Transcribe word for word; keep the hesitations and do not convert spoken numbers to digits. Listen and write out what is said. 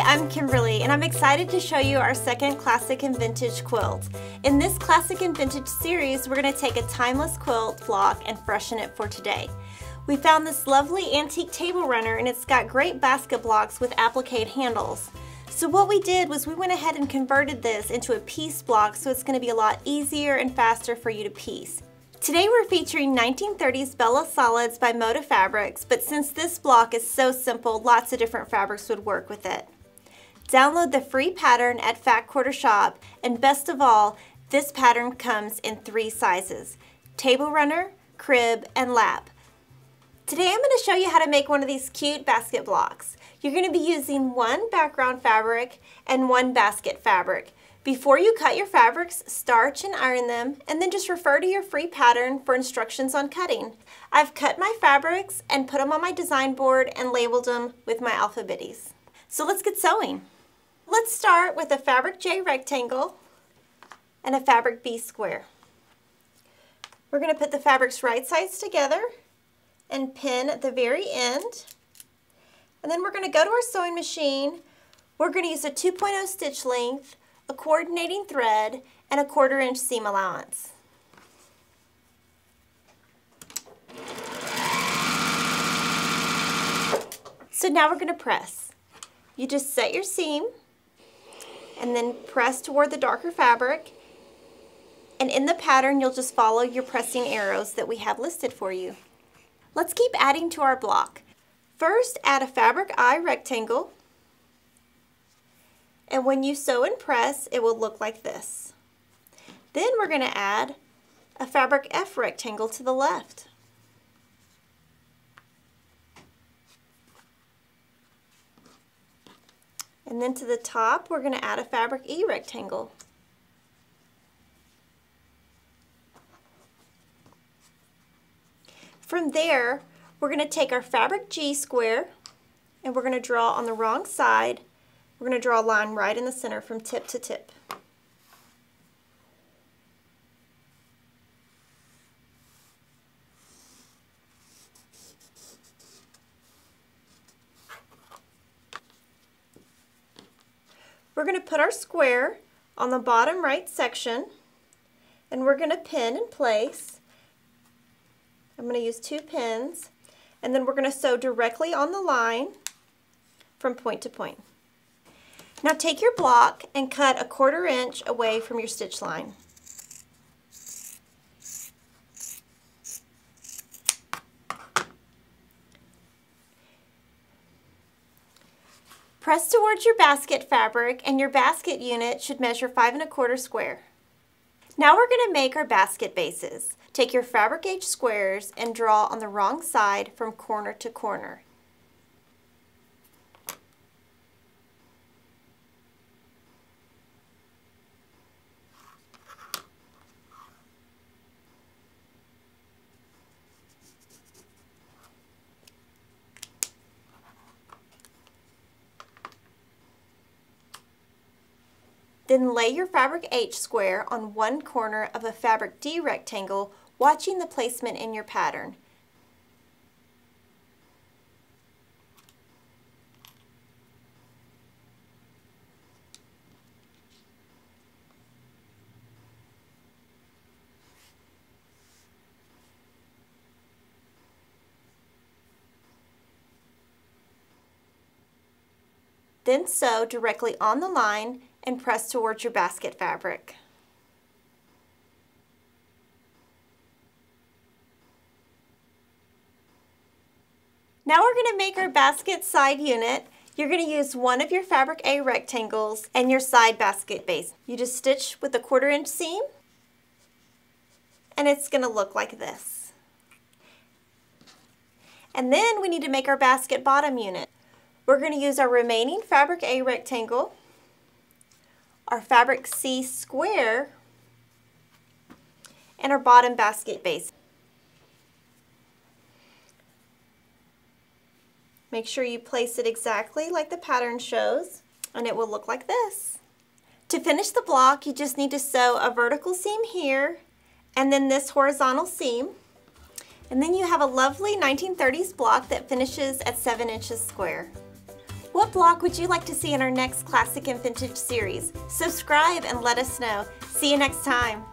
Hi, I'm Kimberly, and I'm excited to show you our second Classic and Vintage quilt. In this Classic and Vintage series, we're going to take a timeless quilt block and freshen it for today. We found this lovely antique table runner, and it's got great basket blocks with applique handles. So what we did was we went ahead and converted this into a piece block, so it's going to be a lot easier and faster for you to piece. Today we're featuring nineteen thirties Bella Solids by Moda Fabrics, but since this block is so simple, lots of different fabrics would work with it. Download the free pattern at Fat Quarter Shop, and best of all, this pattern comes in three sizes: table runner, crib, and lap. Today I'm going to show you how to make one of these cute basket blocks. You're going to be using one background fabric and one basket fabric. Before you cut your fabrics, starch and iron them, and then just refer to your free pattern for instructions on cutting. I've cut my fabrics and put them on my design board and labeled them with my Alphabitties. So let's get sewing. Let's start with a fabric J rectangle and a fabric B square. We're going to put the fabrics right sides together and pin at the very end. And then we're going to go to our sewing machine. We're going to use a two point oh stitch length, a coordinating thread, and a quarter inch seam allowance. So now we're going to press. You just set your seam and then press toward the darker fabric, and in the pattern you'll just follow your pressing arrows that we have listed for you. Let's keep adding to our block. First, add a fabric I rectangle. And when you sew and press, it will look like this. Then we're going to add a fabric F rectangle to the left. And then to the top, we're going to add a fabric E rectangle. From there, we're going to take our fabric G square, and we're going to draw on the wrong side. We're going to draw a line right in the center from tip to tip. We're going to put our square on the bottom right section, and we're going to pin in place. I'm going to use two pins, and then we're going to sew directly on the line from point to point. Now take your block and cut a quarter inch away from your stitch line. Press towards your basket fabric, and your basket unit should measure five and a quarter square. Now we're going to make our basket bases. Take your fabric H squares and draw on the wrong side from corner to corner. Then lay your fabric H square on one corner of a fabric D rectangle, watching the placement in your pattern. Then sew directly on the line and press towards your basket fabric. Now we're going to make our basket side unit. You're going to use one of your fabric A rectangles and your side basket base. You just stitch with a quarter inch seam, and it's going to look like this. And then we need to make our basket bottom unit. We're going to use our remaining fabric A rectangle, our fabric C square, and our bottom basket base. Make sure you place it exactly like the pattern shows, and it will look like this. To finish the block, you just need to sew a vertical seam here, and then this horizontal seam, and then you have a lovely nineteen thirties block that finishes at seven inches square. What block would you like to see in our next Classic and Vintage series? Subscribe and let us know. See you next time.